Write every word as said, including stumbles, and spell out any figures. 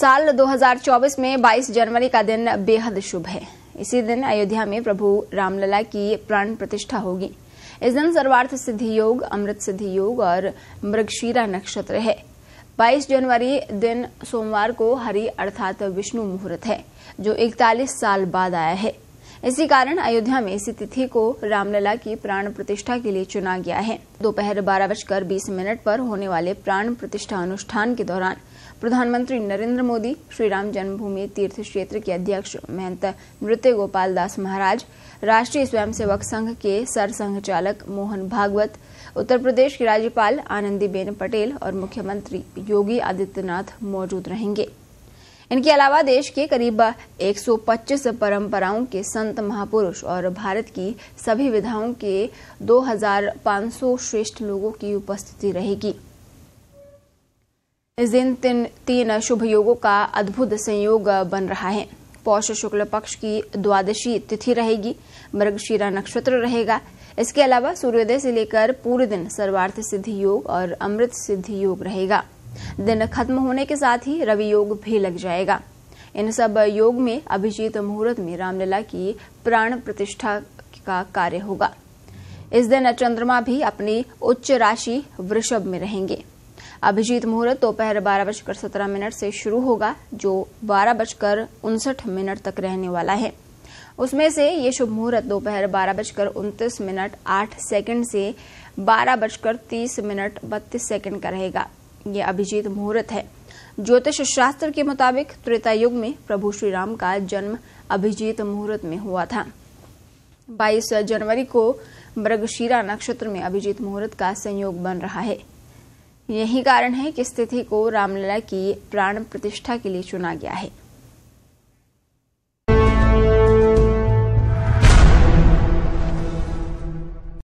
साल दो हज़ार चौबीस में बाईस जनवरी का दिन बेहद शुभ है। इसी दिन अयोध्या में प्रभु रामलला की प्राण प्रतिष्ठा होगी। इस दिन सर्वार्थ सिद्धि योग, अमृत सिद्धि योग और मृगशिरा नक्षत्र है। बाईस जनवरी दिन सोमवार को हरि अर्थात विष्णु मुहूर्त है, जो इकतालीस साल बाद आया है। इसी कारण अयोध्या में इसी तिथि को रामलला की प्राण प्रतिष्ठा के लिए चुना गया है। दोपहर बारह बजकर बीस मिनट पर होने वाले प्राण प्रतिष्ठा अनुष्ठान के दौरान प्रधानमंत्री नरेंद्र मोदी, श्री राम जन्मभूमि तीर्थ क्षेत्र के अध्यक्ष महंत नृत्य गोपाल दास महाराज, राष्ट्रीय स्वयंसेवक संघ के सरसंघचालक मोहन भागवत, उत्तर प्रदेश के राज्यपाल आनंदीबेन पटेल और मुख्यमंत्री योगी आदित्यनाथ मौजूद रहेंगे। इनके अलावा देश के करीब एक सौ पच्चीस परंपराओं के संत महापुरुष और भारत की सभी विधाओं के दो हज़ार पाँच सौ श्रेष्ठ लोगों की उपस्थिति रहेगी। इस दिन तीन तीन शुभ योगों का अद्भुत संयोग बन रहा है। पौष शुक्ल पक्ष की द्वादशी तिथि रहेगी, मृगशिरा नक्षत्र रहेगा। इसके अलावा सूर्योदय से लेकर पूरे दिन सर्वार्थ सिद्धि योग और अमृत सिद्धि योग रहेगा। दिन खत्म होने के साथ ही रवि योग भी लग जाएगा। इन सब योग में अभिजीत मुहूर्त में रामलला की प्राण प्रतिष्ठा का कार्य होगा। इस दिन चंद्रमा भी अपनी उच्च राशि वृषभ में रहेंगे। अभिजीत मुहूर्त दोपहर बारह बजकर सत्रह मिनट से शुरू होगा, जो बारह बजकर उनसठ मिनट तक रहने वाला है। उसमें से ये शुभ मुहूर्त दोपहर बारह बजकर उनतीस मिनट आठ सेकेंड से बारह बजकर तीस मिनट बत्तीस सेकेंड का रहेगा। ये अभिजीत मुहूर्त है। ज्योतिष शास्त्र के मुताबिक त्रेतायुग में प्रभु श्री राम का जन्म अभिजीत मुहूर्त में हुआ था। बाईस जनवरी को मृगशिरा नक्षत्र में अभिजीत मुहूर्त का संयोग बन रहा है। यही कारण है कि इस तिथि को रामलला की प्राण प्रतिष्ठा के लिए चुना गया है।